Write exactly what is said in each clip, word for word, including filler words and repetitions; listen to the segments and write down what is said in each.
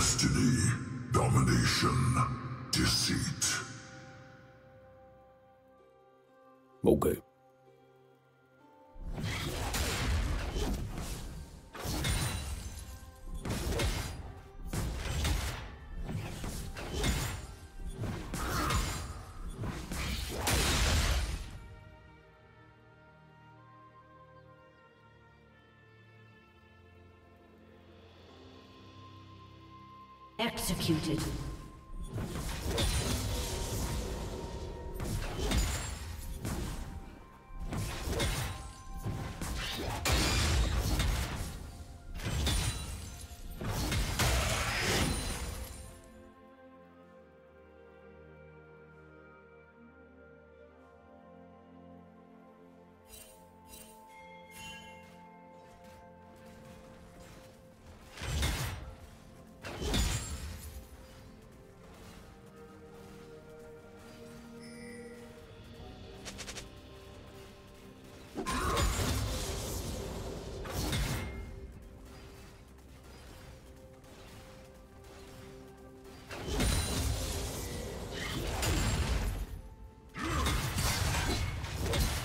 destiny, domination, deceit. Okay. Executed.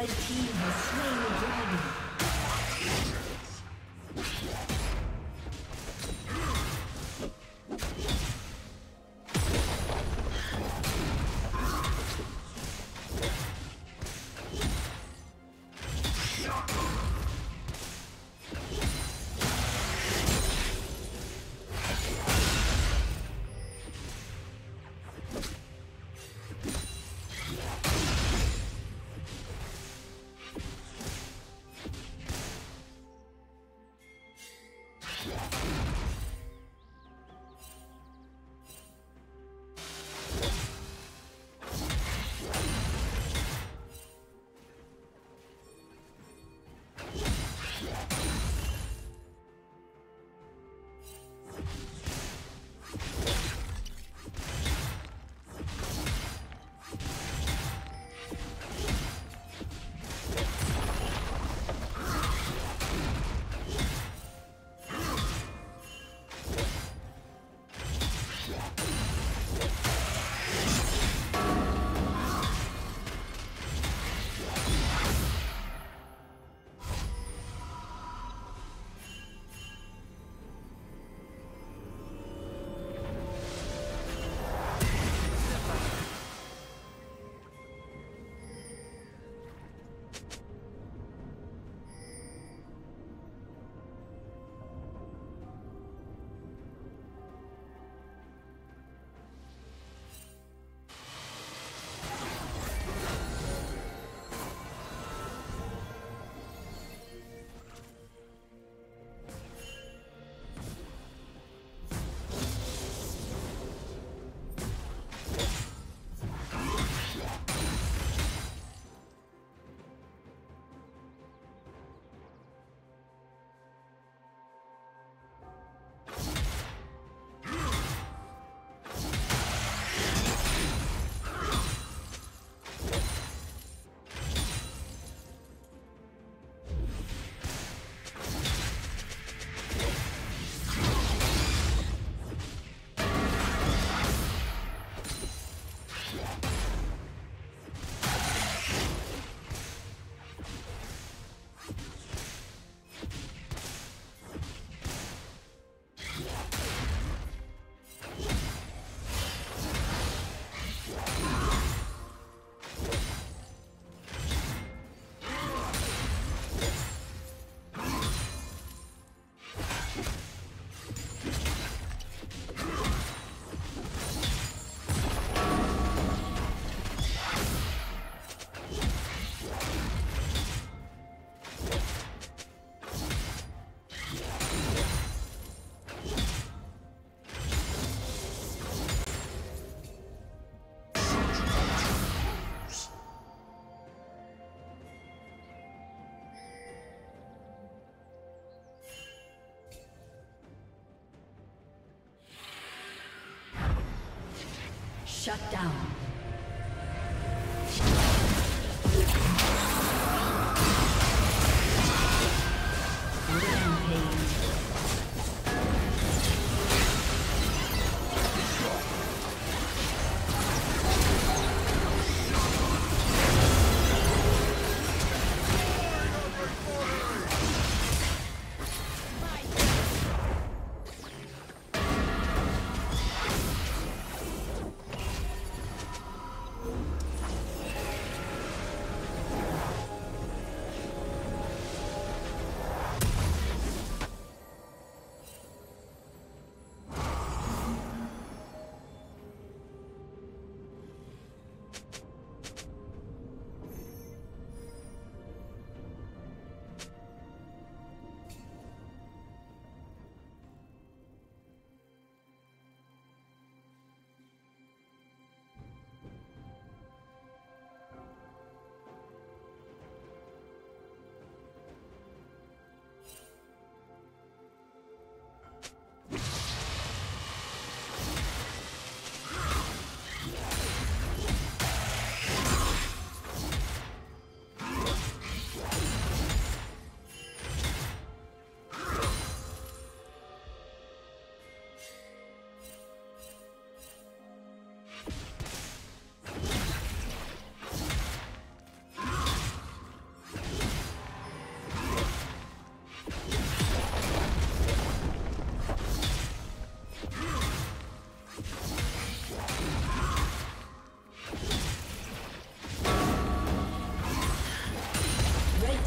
Red team has slain the dragon.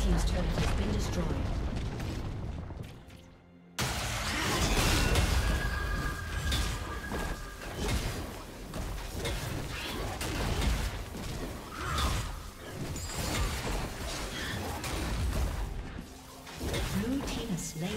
team's turret has been destroyed. Blue team has slain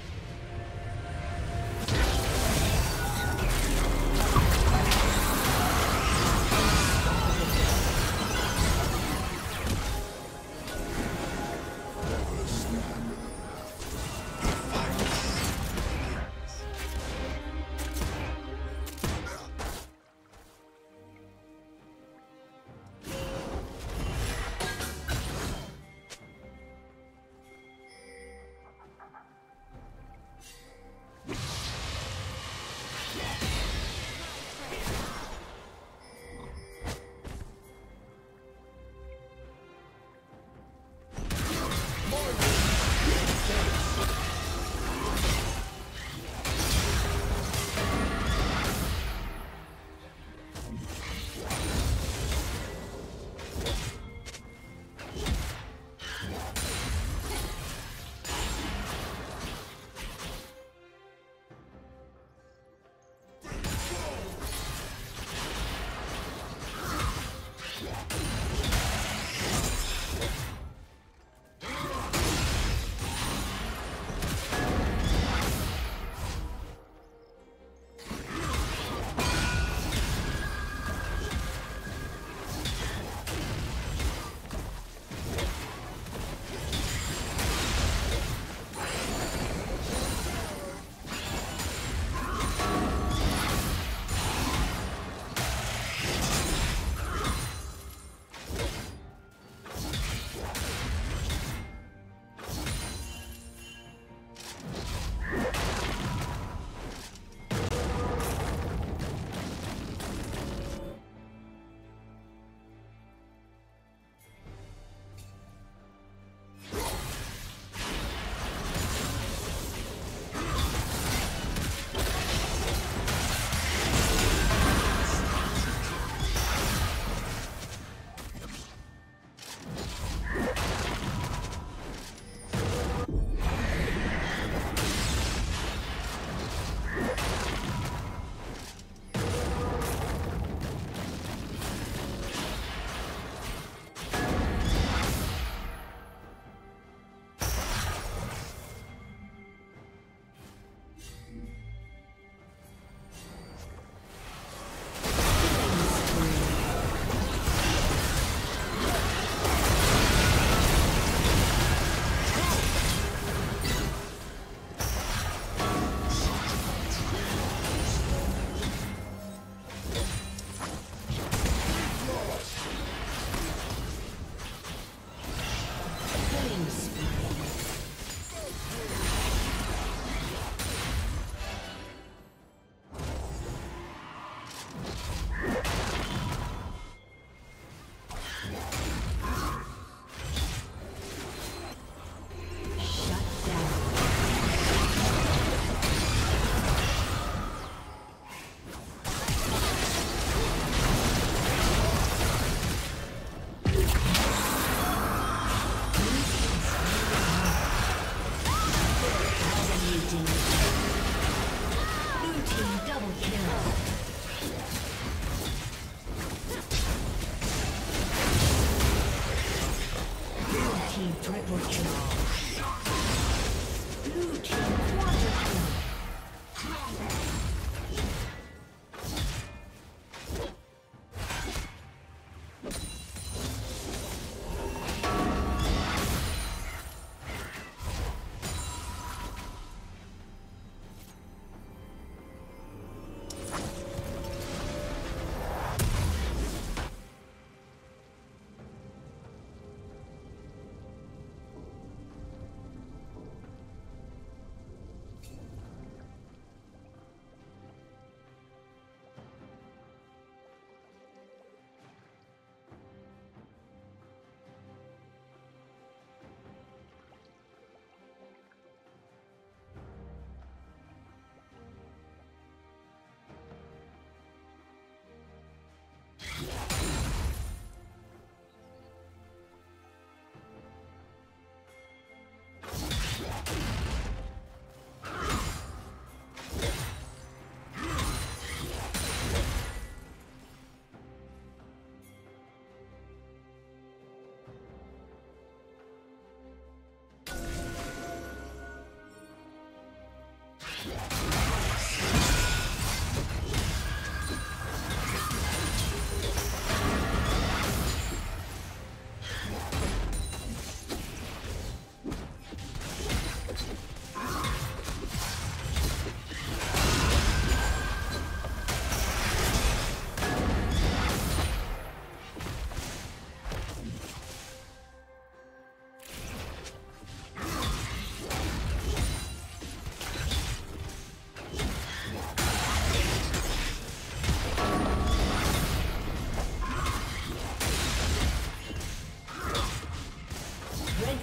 Red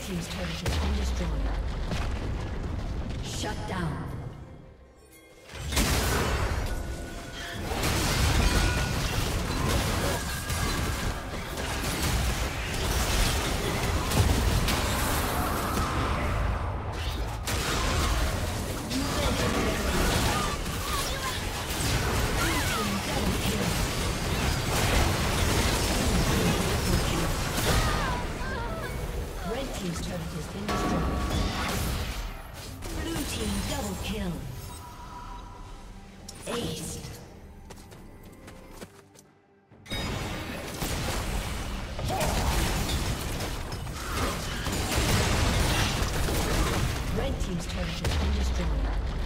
team's turret has been destroyed.